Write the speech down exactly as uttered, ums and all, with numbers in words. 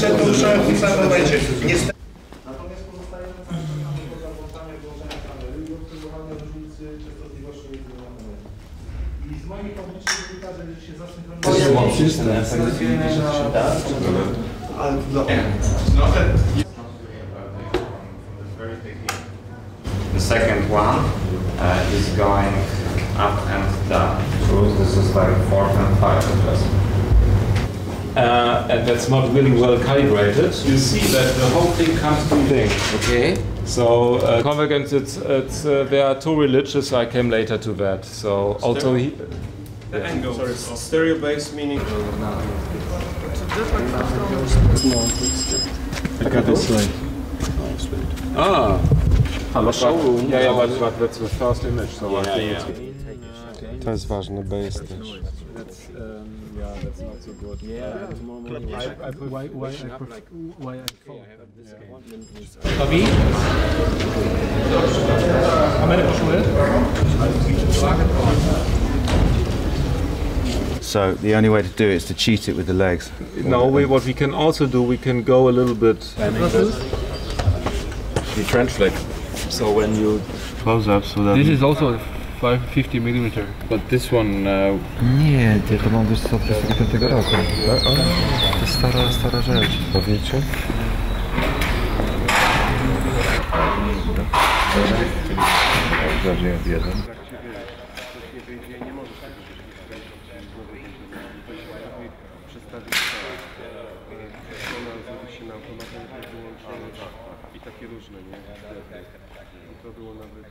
dusze w samym momencie. Niestety... Natomiast pozostaje na włączanie, wyłączanie kamery i obserwowanie różnicy częstotliwości między nami. I z moich publicznych wynika, że się zasynchronizuje... To jest łączysz ten efekt, że to się da? Ale dla... No ten... The second one uh, is going up and down. So this is like fourth and five adjustment. Uh, and that's not really well calibrated. You see that the whole thing comes to thing. Okay. So uh, convergence, it's, it's uh, there are two religions. I came later to that. So stereo also he, the yeah. angle. Sorry, it's stereo based meaning. No, no. I got this slide. Ah, hello showroom. Yeah, yeah, but, but that's the first image, so yeah, I think yeah. it's good. To jest ważny base też. Tobi? Kamery poszły? So the only way to do it is to cheat it with the legs. No, we, what we can also do, we can go a little bit... The trench flag. So when you close up so that... This is also... five fifty millimeter, but this one... Uh... Nie, ty to mam wiesz co, od tego roku. To stara, stara rzecz. Powiecie? I takie różne, nie? To było nawet...